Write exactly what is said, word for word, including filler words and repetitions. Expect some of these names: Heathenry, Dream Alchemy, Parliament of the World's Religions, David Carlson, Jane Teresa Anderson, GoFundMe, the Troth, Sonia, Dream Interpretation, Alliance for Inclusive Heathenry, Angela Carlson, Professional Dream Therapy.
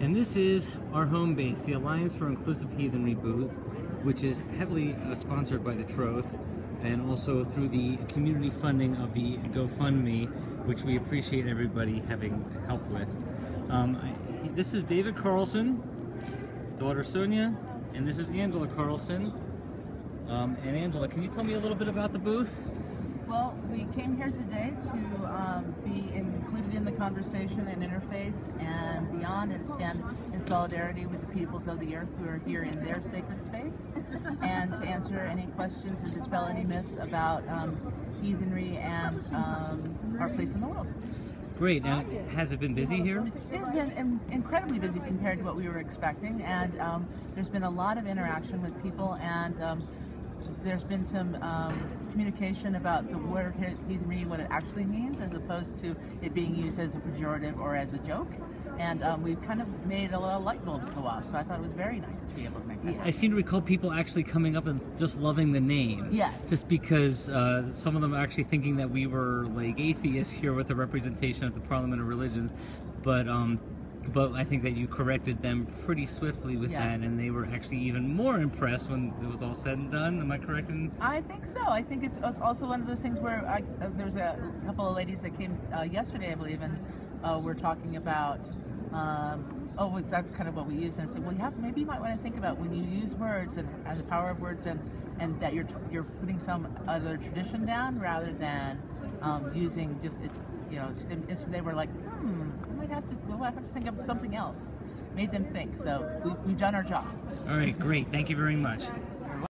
And this is our home base, the Alliance for Inclusive Heathenry booth, which is heavily uh, sponsored by the Troth, and also through the community funding of the GoFundMe, which we appreciate everybody having help with. Um, I, this is David Carlson, his daughter Sonia, and this is Angela Carlson. Um, and Angela, can you tell me a little bit about the booth? Well, we came here today to um, be included in the conversation and interfaith and beyond, and stand in solidarity with the peoples of the earth who are here in their sacred space, and to answer any questions and dispel any myths about um, heathenry and um, our place in the world. Great. Now, has it been busy here? It's been incredibly busy compared to what we were expecting, and um, there's been a lot of interaction with people, and um, there's been some um, communication about the word heathenry, what it actually means, as opposed to it being used as a pejorative or as a joke. And um, we've kind of made a lot of light bulbs go off, so I thought it was very nice to be able to make that. Yeah, I seem to recall people actually coming up and just loving the name. Yes. Just because uh, some of them are actually thinking that we were like atheists here with the representation at the Parliament of Religions, but um, but I think that you corrected them pretty swiftly with yeah. that, and they were actually even more impressed when it was all said and done. Am I correct? In I think so. I think it's also one of those things where I, uh, there was a couple of ladies that came uh, yesterday, I believe, and uh, we're talking about. Um, oh, well, that's kind of what we use, and I said, well, you have, maybe you might want to think about when you use words and, and the power of words, and, and that you're you're putting some other tradition down rather than um, using just it's you know. Just, and so they were like, hmm, I might have to well, I have to think of something else. Made them think. So we, we've done our job. All right, great. Thank you very much.